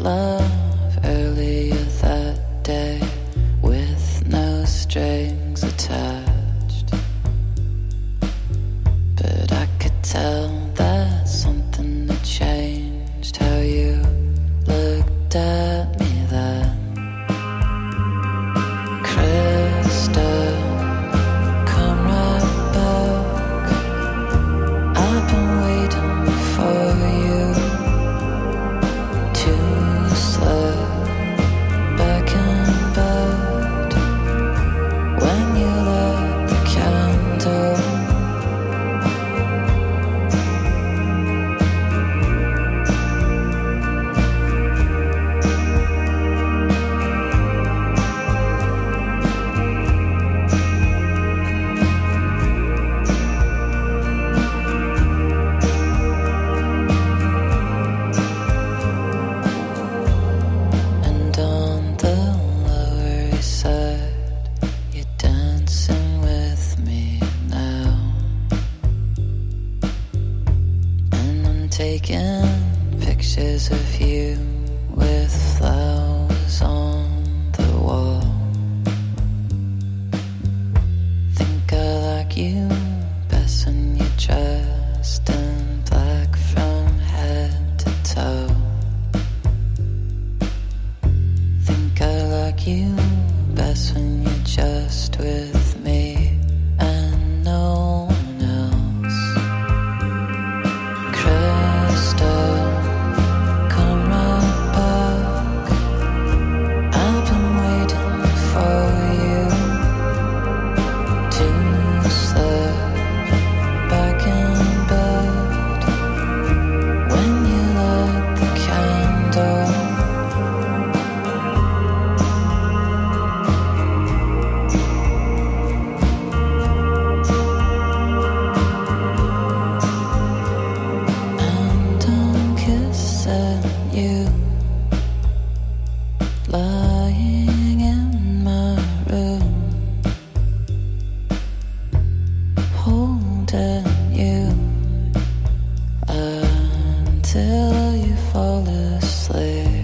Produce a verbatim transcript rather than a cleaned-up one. love earlier that day, with no strings attached. But I could tell that something had changed, how you looked at me then. Crystal, come right back. I've been waiting for you to slip back in bed when you lit the candle. Taking pictures of you with flowers on the wall. Think I like you best when you're dressed in black from head to toe. Think I like you best when you're just with me and no one. Lying in my room, holding you until you fall asleep.